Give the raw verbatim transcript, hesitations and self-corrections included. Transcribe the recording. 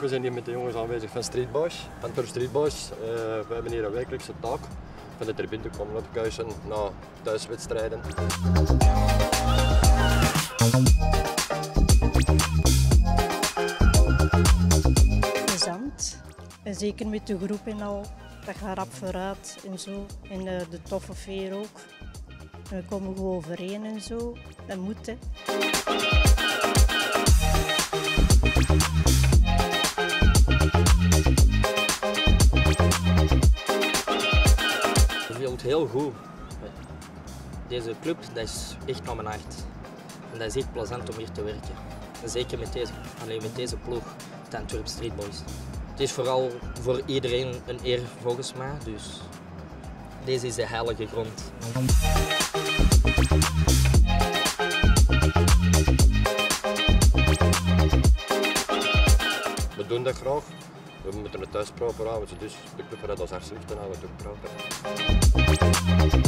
We zijn hier met de jongens aanwezig van Street Boys, Antwerp Street Boys. Uh, we hebben hier een wekelijkse taak van de tribune te komen op kuisen na thuiswedstrijden. Plezant, en zeker met de groep en al, dat gaat rap vooruit en zo. En uh, de toffe veer ook. En we komen gewoon overeen en zo. Dat moet, hè. Ik vind het heel goed. Deze club, dat is echt naar mijn hart. En dat is echt plezant om hier te werken. En zeker met deze, alleen met deze ploeg, de Antwerp Street Boys. Het is vooral voor iedereen een eer volgens mij, dus deze is de heilige grond. We doen dat graag. We moeten het thuis proper houden, dus de club gaat als hartstikke houden, toch proper.